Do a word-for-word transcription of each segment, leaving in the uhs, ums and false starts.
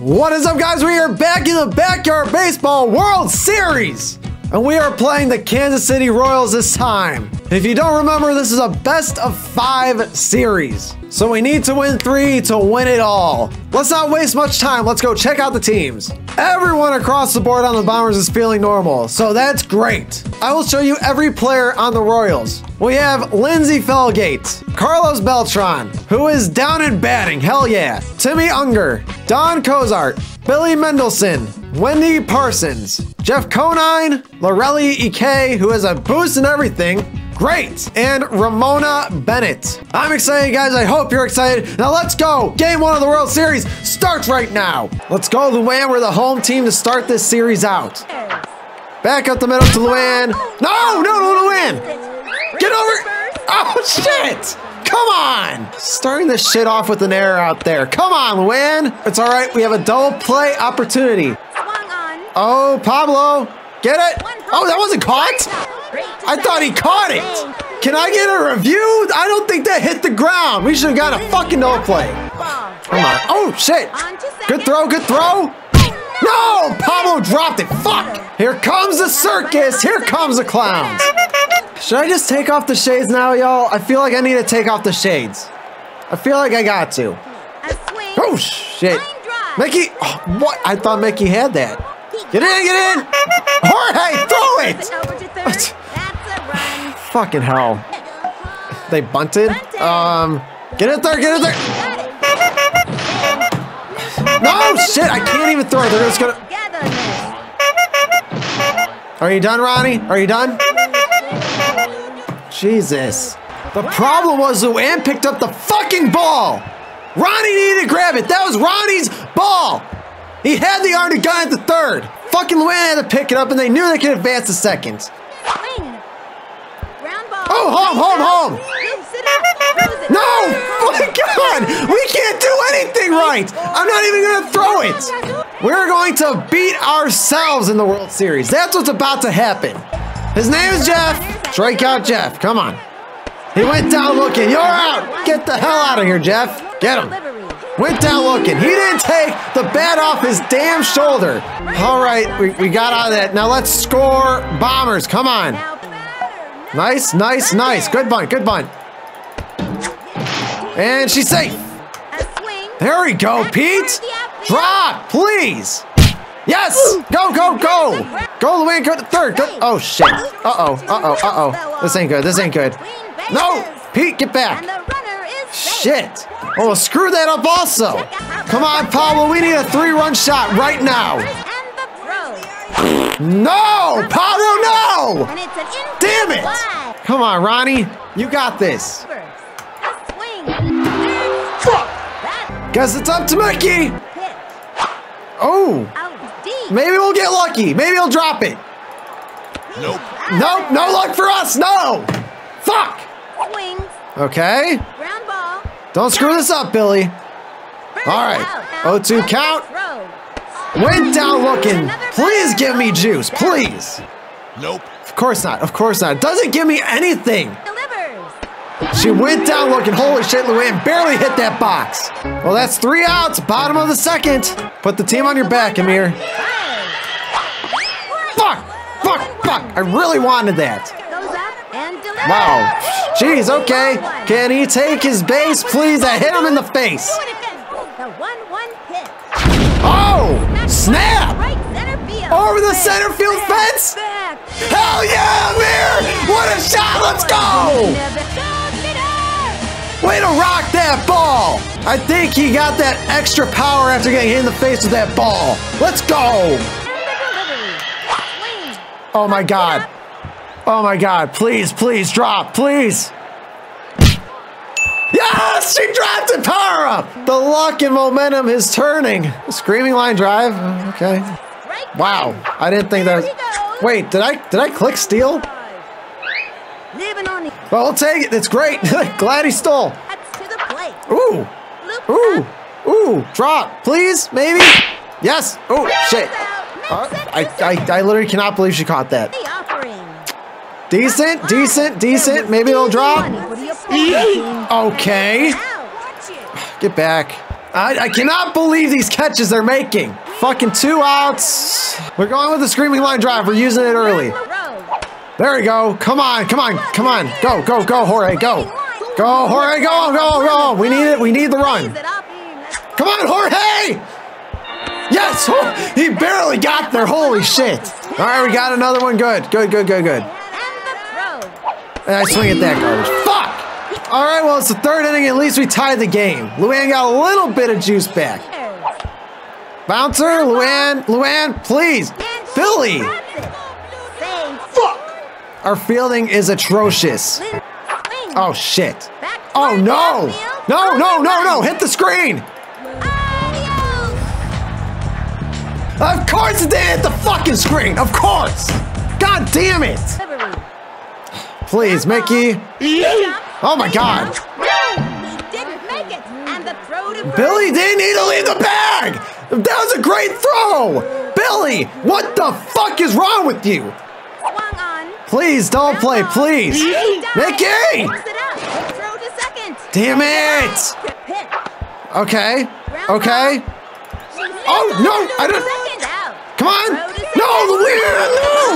What is up, guys? We are back in the Backyard Baseball World Series, and we are playing the Kansas City Royals this time. And if you don't remember, this is a best of five series. So we need to win three to win it all. Let's not waste much time. Let's go check out the teams. Everyone across the board on the Bombers is feeling normal, so that's great. I will show you every player on the Royals. We have Lindsey Felgate, Carlos Beltran, who is down and batting, hell yeah. Timmy Unger, Don Cozart, Billy Mendelsohn, Wendy Parsons, Jeff Conine, Lorelli Eek, who is a boost in everything. Great! And Ramona Bennett. I'm excited, guys. I hope you're excited. Now let's go. Game one of the World Series starts right now. Let's go, Luann. We're the home team to start this series out. Back up the middle to Luann. No, no, no, Luann. Get over. Oh, shit. Come on. Starting this shit off with an error out there. Come on, Luann. It's all right. We have a double play opportunity. Oh, Pablo. Get it? Oh, that wasn't caught? I thought he caught it. Can I get a review? I don't think that hit the ground. We should have got a fucking no play. Come on. Oh, shit. Good throw, good throw. No, Pablo dropped it. Fuck. Here comes the circus. Here comes the clowns. Should I just take off the shades now, y'all? I feel like I need to take off the shades. I feel like I got to. Oh, shit. Mickey. Oh, what? I thought Mickey had that. Get in, get in. Jorge, throw it. That's a run. Fucking hell. They bunted? Um, get it there, get it there. No, shit, I can't even throw it. They're just gonna... Are you done, Ronnie? Are you done? Jesus. The problem was Luann picked up the fucking ball. Ronnie needed to grab it. That was Ronnie's ball. He had the arm to gun at the third. Fucking Luann had to pick it up, and they knew they could advance to second. Oh, home, home, home! No! Oh my god! We can't do anything right! I'm not even gonna throw it! We're going to beat ourselves in the World Series. That's what's about to happen. His name is Jeff. Strikeout Jeff, come on. He went down looking. You're out! Get the hell out of here, Jeff. Get him. Went down looking. He didn't take the bat off his damn shoulder. All right, we, we got out of that. Now let's score, Bombers. Come on. Nice, nice, nice. Good bunt, good bunt. And she's safe. There we go, Pete. Drop, please. Yes. Go, go, go. Go, Luann. Go to third. Go. Oh, shit. Uh-oh, uh-oh, uh-oh. This ain't good. This ain't good. No, Pete, get back. Shit. Oh, screw that up also. Come on, Pablo. We need a three-run shot right now. No, Pablo, no. Damn it. Come on, Ronnie. You got this. Fuck. Guess it's up to Mickey. Oh. Maybe we'll get lucky. Maybe he'll drop it. Nope. Nope. No luck for us. No. Fuck. Okay. Don't screw this up, Billy. All right. oh two count. Went down looking. Please give me juice. Please. Nope. Of course not. Of course not. Doesn't give me anything. She went down looking. Holy shit, Luann barely hit that box. Well, that's three outs. Bottom of the second. Put the team on your back, Amir. Fuck. Fuck. Fuck. I really wanted that. Wow. Jeez, okay. Can he take his base, please? I hit him in the face. Oh, snap! Over the center field fence? Hell yeah, Amir! What a shot! Let's go! Way to rock that ball! I think he got that extra power after getting hit in the face with that ball. Let's go! Oh my god. Oh my god, please, please drop, please. Yes, she dropped it, power up. The luck and momentum is turning. A screaming line drive, okay. Wow, I didn't think that was... Wait, did I, did I click steal? Well, I'll take it, it's great. Glad he stole. Ooh, ooh, ooh, drop, please, maybe? Yes, oh, shit. Uh, I, I, I literally cannot believe she caught that. Decent, decent, decent. Maybe it'll drop. Okay. Get back. I, I cannot believe these catches they're making. Fucking two outs. We're going with the screaming line drive. We're using it early. There we go. Come on, come on, come on. Go, go, go, Jorge, go. Go, Jorge, go, go, go. We need it. We need the run. Come on, Jorge. Yes, oh, he barely got there. Holy shit. All right, we got another one. Good, good, good, good, good. And I swing at that garbage. Fuck. All right, well, it's the third inning. At least we tied the game. Luann got a little bit of juice back. Bouncer, Luann, Luann, please. Billy. Fuck. Our fielding is atrocious. Oh, shit. Oh, no. No, no, no, no. Hit the screen. Of course it did hit the fucking screen. Of course. God damn it. Please, Mickey. Oh my God! He didn't make it, and the throw to Billy didn't need to leave the bag. That was a great throw, Billy. What the fuck is wrong with you? Please don't play, please, Mickey. Damn it! Okay, okay. Oh no! I don't. Come on! No,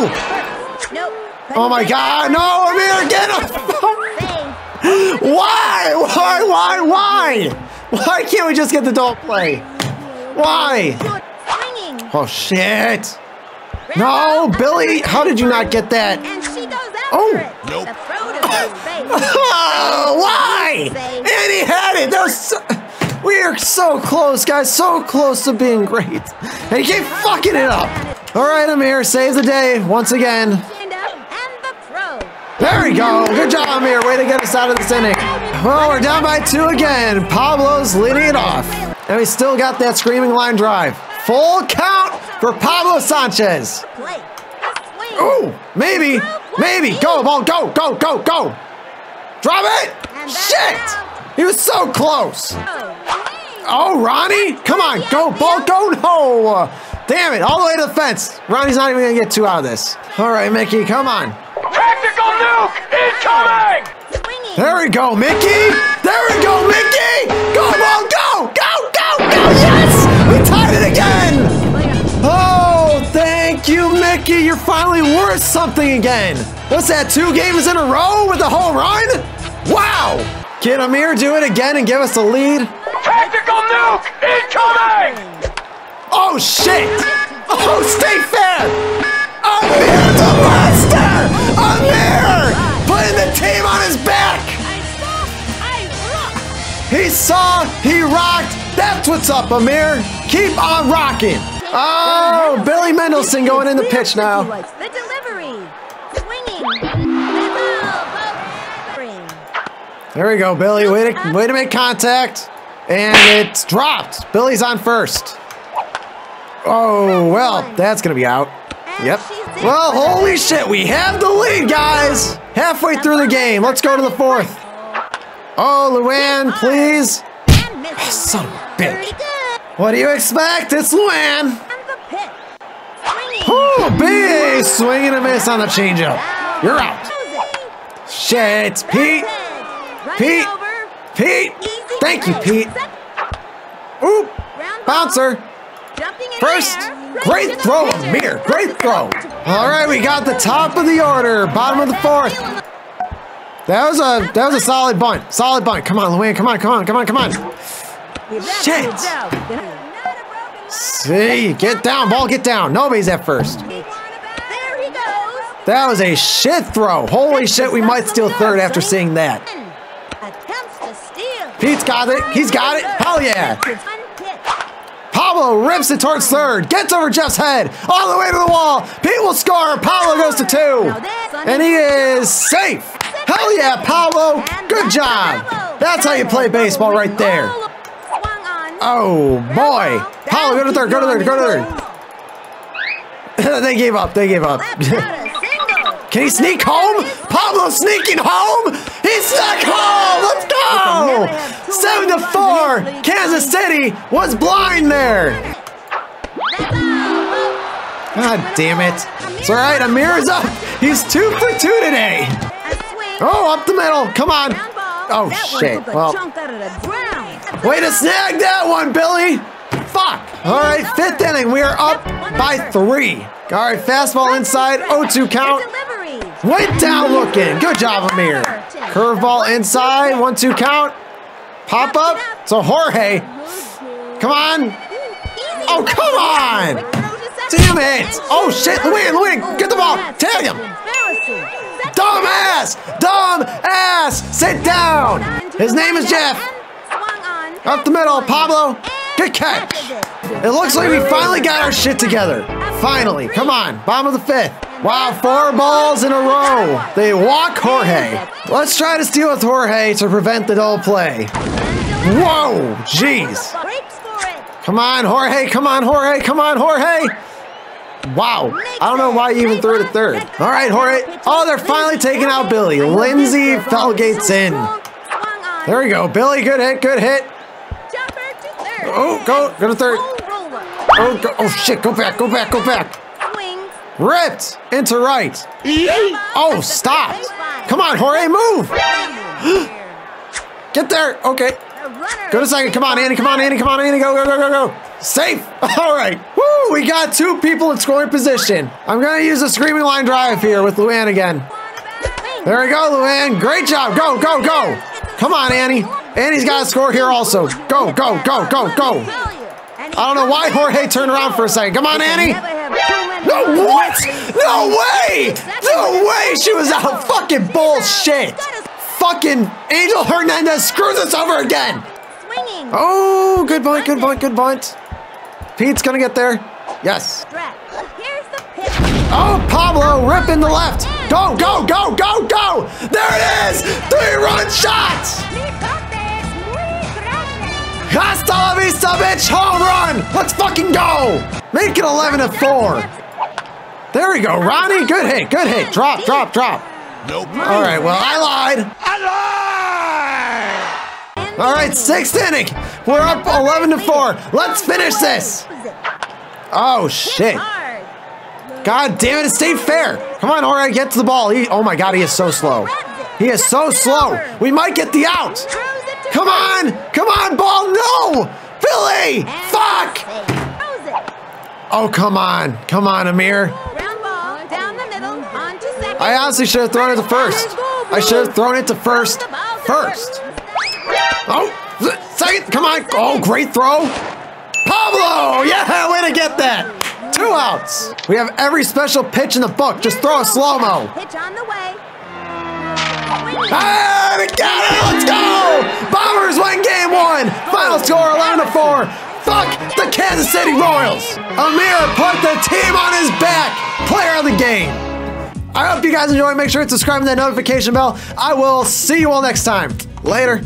the weird. No. Oh my God! No, Amir, get him! Why? Why? Why? Why? Why can't we just get the double play? Why? Oh, shit. No, Billy, how did you not get that? Oh, nope. Oh, why? And he had it. That was so, we are so close, guys. So close to being great. And he kept fucking it up. All right, Amir, saves the day once again. There we go. Good job, Amir. Way to get us out of this inning. Well, we're down by two again. Pablo's leading it off. And we still got that screaming line drive. Full count for Pablo Sanchez. Ooh, maybe, maybe. Go, ball, go, go, go, go. Drop it. Shit. He was so close. Oh, Ronnie. Come on. Go, ball, go. No. Damn it. All the way to the fence. Ronnie's not even going to get two out of this. All right, Mickey. Come on. Tactical nuke incoming! There we go, Mickey! There we go, Mickey! Go, ball, go! Go, go, go! Yes! We tied it again! Oh, thank you, Mickey! You're finally worth something again! What's that, two games in a row with a home run? Wow! Can Amir do it again and give us the lead? Tactical nuke incoming! Oh, shit! Oh, stay fair! Amir's a monster! Amir! Putting the team on his back! I saw, I rocked! He saw, he rocked! That's what's up, Amir! Keep on rocking! Oh, Billy Mendelsohn going in the pitch now. The delivery! Swinging! There we go, Billy. Way to, way to make contact. And it's dropped. Billy's on first. Oh, well, that's going to be out. Yep. Well, holy shit, we have the lead, guys. Halfway through the game. Let's go to the fourth. Oh, Luann, please. Oh, son of a bitch. What do you expect? It's Luann. Oh, big swing and a miss on the changeup. You're out. Shit, Pete. Pete. Pete. Thank you, Pete. Oop. Bouncer. First, great throw, Amir. Great throw. All right, we got the top of the order, bottom of the fourth. That was a that was a solid bunt. Solid bunt. Come on, Luann. Come on, come on, come on, come on. Shit. See, get down, ball, get down. Nobody's at first. That was a shit throw. Holy shit, we might steal third after seeing that. Pete's got it. He's got it. Hell yeah. Pablo rips it towards third, gets over Jeff's head, all the way to the wall. Pete will score. Pablo goes to two, and he is safe. Hell yeah, Pablo. Good job. That's how you play baseball right there. Oh, boy. Pablo, go to third, go to third, go to third. They gave up. They gave up. Can he sneak home? Pablo sneaking home? He snuck home! Let's go! Seven to four. Kansas City was blind there. God damn it! It's all right. Amir's up. He's two for two today. Oh, up the middle. Come on. Oh shit. Well, Way to snag that one, Billy. Fuck. All right, fifth inning. We are up by three. All right, fastball inside, oh two count. Went down looking. Good job, Amir. Curveball inside, one two count. Pop up. It's a Jorge. Come on. Oh, come on. Damn it. Oh, shit. Louie, Louie, get the ball. Tag him. Dumb ass. Dumb ass. Sit down. His name is Jeff. Up the middle, Pablo. Good catch. It looks like we finally got our shit together. Finally. Come on. Bottom of the fifth. Wow, four balls in a row. They walk Jorge. Let's try to steal with Jorge to prevent the double play. Whoa, jeez. Come on, Jorge, come on, Jorge, come on, Jorge. Wow, I don't know why you even threw it at third. All right, Jorge. Oh, they're finally taking out Billy. Lindsey Felgate's in. There we go, Billy, good hit, good hit. Oh, go, go to third. Oh, go, oh shit, go back, go back, go back. Ripped into right. Oh, stop. Come on, Jorge, move. Get there. Okay. Go to second. Come on, Andy. Come on, Andy. Come on, Andy. Go, go, go, go, go. Safe. All right. Woo, we got two people in scoring position. I'm going to use a screaming line drive here with Luann again. There we go, Luann. Great job. Go, go, go. Come on, Annie. Annie's got to score here also. Go, go, go, go, go. I don't know why Jorge turned around for a second. Come on, Annie. No, what? No way! No way! She was out. Fucking bullshit. Fucking Angel Hernandez screws us over again. Oh, good bunt, good bunt, good bunt. Pete's gonna get there. Yes. Oh, Pablo ripping the left. Go, go, go, go, go! There it is! Three-run shot! Hasta la vista, bitch! Home run! Let's fucking go! Make it eleven to four. There we go, Ronnie. Good hit, good hit. Drop, drop, drop. Nope. All right, well, I lied. I lied! All right, sixth inning. We're up eleven to four. Let's finish this. Oh, shit. God damn it, it stayed fair. Come on, Jorge, get to the ball. He, oh, my God, he is so slow. He is so slow. We might get the out. Come on, come on, ball. No! Billy! Fuck! Oh, come on. Come on, Amir. I honestly should have thrown it to first. I should have thrown it to first. First. Oh, second. Come on. Oh, great throw. Pablo. Yeah, way to get that. Two outs. We have every special pitch in the book. Just throw a slow-mo. Pitch on the way. Ah, we got it. Let's go. Bombers win game one. Final score eleven to four. Fuck the Kansas City Royals. Amir put the team on his back. Player of the game. I hope you guys enjoyed. Make sure to subscribe to that notification bell. I will see you all next time. Later.